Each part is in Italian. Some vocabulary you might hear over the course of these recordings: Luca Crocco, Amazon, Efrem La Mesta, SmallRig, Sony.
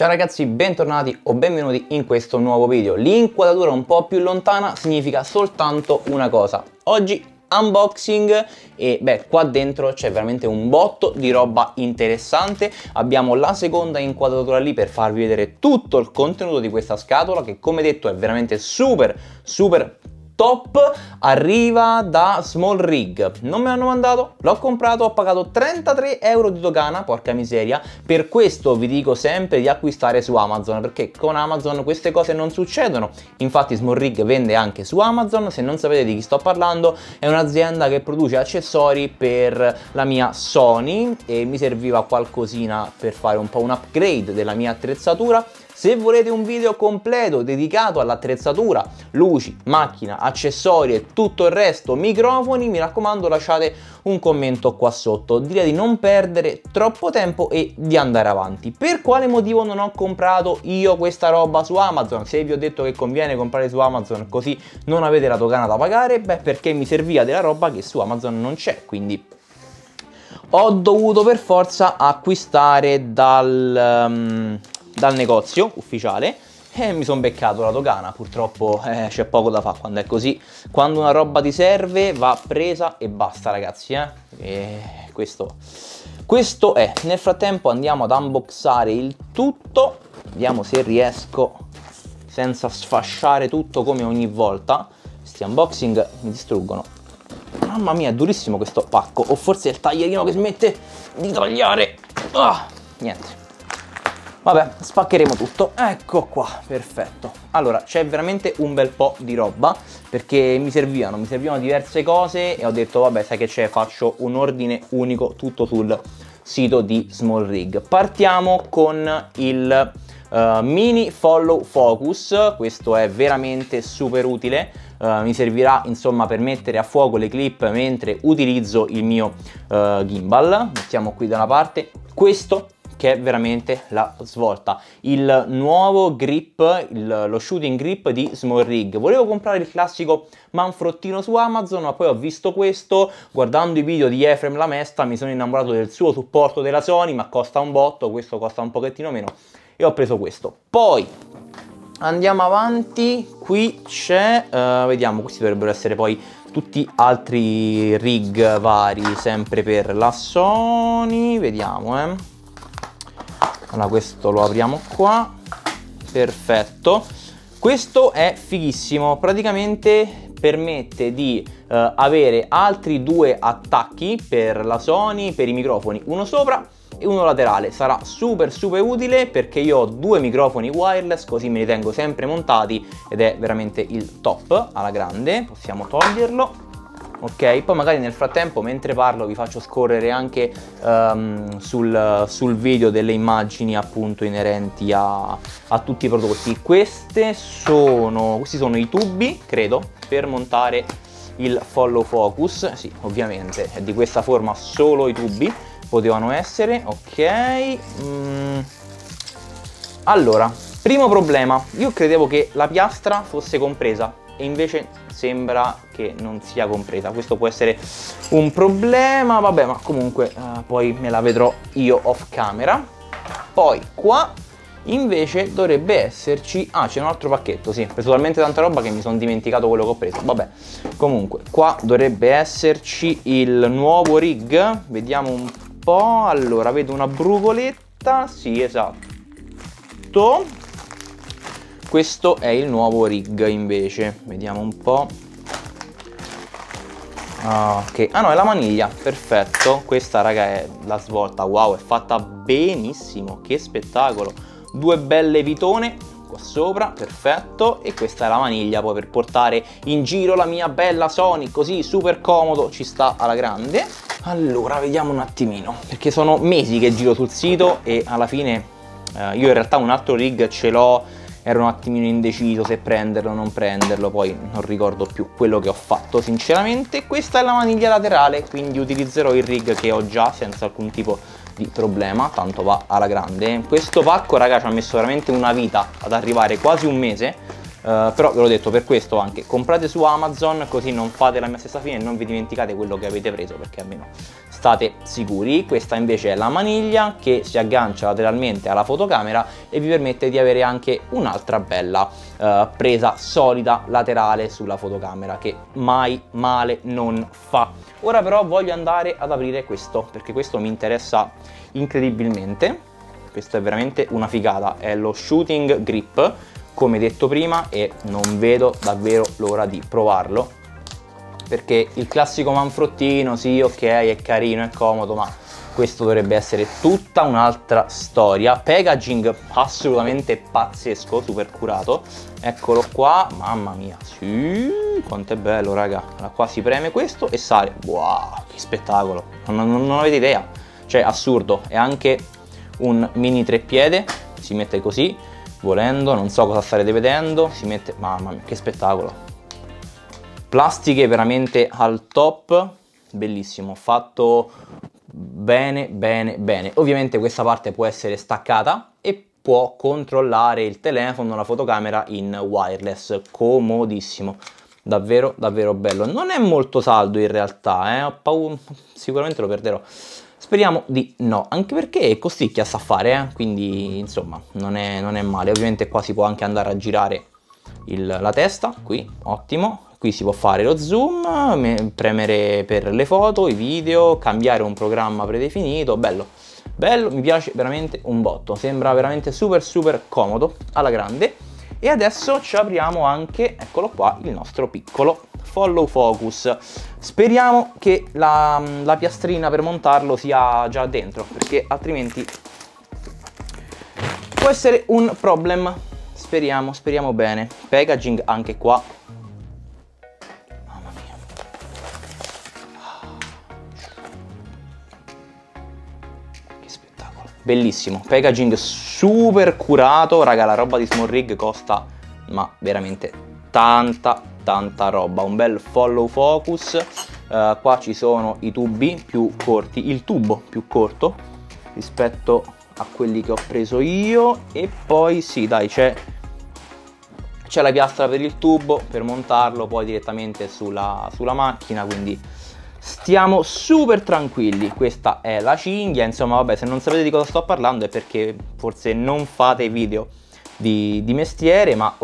Ciao ragazzi, bentornati o benvenuti in questo nuovo video. L'inquadratura un po' più lontana significa soltanto una cosa. Oggi unboxing e beh, qua dentro c'è veramente un botto di roba interessante. Abbiamo la seconda inquadratura lì per farvi vedere tutto il contenuto di questa scatola che, come detto, è veramente super top, arriva da SmallRig. Non me l'hanno mandato, l'ho comprato, ho pagato 33 euro di dogana, porca miseria. Per questo vi dico sempre di acquistare su Amazon, perché con Amazon queste cose non succedono. Infatti SmallRig vende anche su Amazon, se non sapete di chi sto parlando è un'azienda che produce accessori per la mia Sony e mi serviva qualcosina per fare un po' un upgrade della mia attrezzatura. Se volete un video completo dedicato all'attrezzatura, luci, macchina, accessori e tutto il resto, microfoni, mi raccomando lasciate un commento qua sotto. Direi di non perdere troppo tempo e di andare avanti. Per quale motivo non ho comprato io questa roba su Amazon? Se vi ho detto che conviene comprare su Amazon così non avete la dogana da pagare, beh, perché mi serviva della roba che su Amazon non c'è, quindi ho dovuto per forza acquistare dal negozio ufficiale e mi sono beccato la dogana. Purtroppo c'è poco da fare quando è così. Quando una roba ti serve va presa e basta, ragazzi, e questo è. Nel frattempo andiamo ad unboxare il tutto, vediamo se riesco senza sfasciare tutto come ogni volta. Questi unboxing mi distruggono, mamma mia, è durissimo questo pacco, o forse è il taglierino che smette di tagliare. Niente, vabbè, spaccheremo tutto. Ecco qua, perfetto. Allora, c'è veramente un bel po' di roba, perché mi servivano diverse cose e ho detto vabbè, sai che c'è, faccio un ordine unico tutto sul sito di SmallRig. Partiamo con il mini follow focus. Questo è veramente super utile, mi servirà insomma per mettere a fuoco le clip mentre utilizzo il mio gimbal. Mettiamo qui da una parte questo, che è veramente la svolta, il nuovo grip, lo shooting grip di SmallRig. Volevo comprare il classico manfrottino su Amazon, ma poi ho visto questo, guardando i video di Efrem La Mesta mi sono innamorato del suo supporto della Sony, ma costa un botto, questo costa un pochettino meno e ho preso questo. Poi andiamo avanti, qui c'è, vediamo, questi dovrebbero essere poi tutti altri rig vari, sempre per la Sony, vediamo Allora, questo lo apriamo qua, perfetto. Questo è fighissimo, praticamente permette di avere altri due attacchi per la Sony, per i microfoni, uno sopra e uno laterale. Sarà super utile, perché io ho due microfoni wireless, così me li tengo sempre montati ed è veramente il top alla grande. Possiamo toglierlo. Ok, poi magari nel frattempo mentre parlo vi faccio scorrere anche sul video delle immagini appunto inerenti a tutti i prodotti. Questi sono i tubi, credo, per montare il follow focus. Sì, ovviamente è di questa forma, solo i tubi potevano essere. Ok, allora, primo problema, io credevo che la piastra fosse compresa e invece sembra che non sia compresa. Questo può essere un problema, vabbè, ma comunque poi me la vedrò io off camera. Poi qua invece dovrebbe esserci, c'è un altro pacchetto, sì, ho preso talmente tanta roba che mi sono dimenticato quello che ho preso, vabbè. Comunque qua dovrebbe esserci il nuovo rig, vediamo un po'. Allora, vedo una brucoletta, sì, esatto. Questo è il nuovo rig invece, vediamo un po'. Ok, no, è la maniglia, perfetto. Questa, raga, è la svolta, wow, è fatta benissimo, che spettacolo. Due belle vitone qua sopra, perfetto, e questa è la maniglia poi per portare in giro la mia bella Sony, così super comodo, ci sta alla grande. Allora, vediamo un attimino, perché sono mesi che giro sul sito e alla fine io in realtà un altro rig ce l'ho, ero un attimino indeciso se prenderlo o non prenderlo, poi non ricordo più quello che ho fatto sinceramente. Questa è la maniglia laterale, quindi utilizzerò il rig che ho già senza alcun tipo di problema, tanto va alla grande. Questo pacco, raga, ci ha messo veramente una vita ad arrivare, quasi un mese, però ve l'ho detto, per questo anche comprate su Amazon, così non fate la mia stessa fine e non vi dimenticate quello che avete preso, perché almeno state sicuri. Questa invece è la maniglia che si aggancia lateralmente alla fotocamera e vi permette di avere anche un'altra bella presa solida laterale sulla fotocamera, che mai male non fa. Ora però voglio andare ad aprire questo, perché questo mi interessa incredibilmente. Questo è veramente una figata, è lo shooting grip, come detto prima, e non vedo davvero l'ora di provarlo, perché il classico manfrottino, sì, ok, è carino, è comodo, ma questo dovrebbe essere tutta un'altra storia. Packaging assolutamente pazzesco, super curato. Eccolo qua, mamma mia, sì, quanto è bello, raga. Allora, qua si preme questo e sale. Wow, che spettacolo, non avete idea, cioè assurdo. È anche un mini treppiede, si mette così, volendo, non so cosa starete vedendo, si mette, mamma mia, che spettacolo. Plastiche veramente al top, bellissimo, fatto bene bene bene. Ovviamente questa parte può essere staccata e può controllare il telefono, la fotocamera in wireless, comodissimo, davvero davvero bello. Non è molto saldo in realtà, ho paura, sicuramente lo perderò. Speriamo di no, anche perché costicchia sta a fare, quindi insomma non è male. Ovviamente qua si può anche andare a girare la testa, qui, ottimo. Qui si può fare lo zoom, premere per le foto, i video, cambiare un programma predefinito, bello, bello, mi piace veramente un botto, sembra veramente super super comodo, alla grande. E adesso ci apriamo anche, eccolo qua, il nostro piccolo follow focus. Speriamo che la piastrina per montarlo sia già dentro, perché altrimenti può essere un problem. Speriamo, speriamo bene. Packaging anche qua, mamma mia, che spettacolo, bellissimo. Packaging super curato, raga, la roba di SmallRig costa, ma veramente tanta roba. Un bel follow focus, qua ci sono i tubi più corti, il tubo più corto rispetto a quelli che ho preso io, e poi sì dai, c'è la piastra per il tubo per montarlo poi direttamente sulla macchina, quindi stiamo super tranquilli. Questa è la cinghia, insomma vabbè, se non sapete di cosa sto parlando è perché forse non fate video di mestiere, ma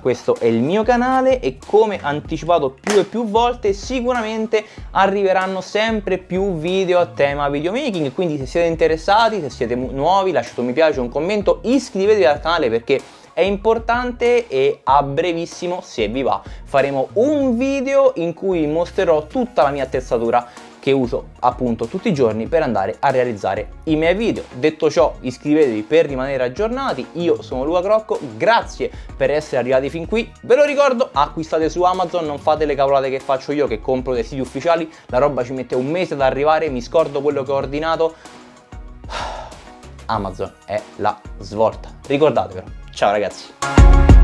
questo è il mio canale e come anticipato più e più volte sicuramente arriveranno sempre più video a tema videomaking, quindi se siete interessati, se siete nuovi, lasciate un mi piace, un commento, iscrivetevi al canale perché è importante, e a brevissimo, se vi va, faremo un video in cui mostrerò tutta la mia attrezzatura che uso appunto tutti i giorni per andare a realizzare i miei video. Detto ciò, iscrivetevi per rimanere aggiornati. Io sono Luca Crocco, grazie per essere arrivati fin qui. Ve lo ricordo, acquistate su Amazon, non fate le cavolate che faccio io che compro dei siti ufficiali, la roba ci mette un mese ad arrivare, mi scordo quello che ho ordinato. Amazon è la svolta, ricordatevelo. Ciao ragazzi!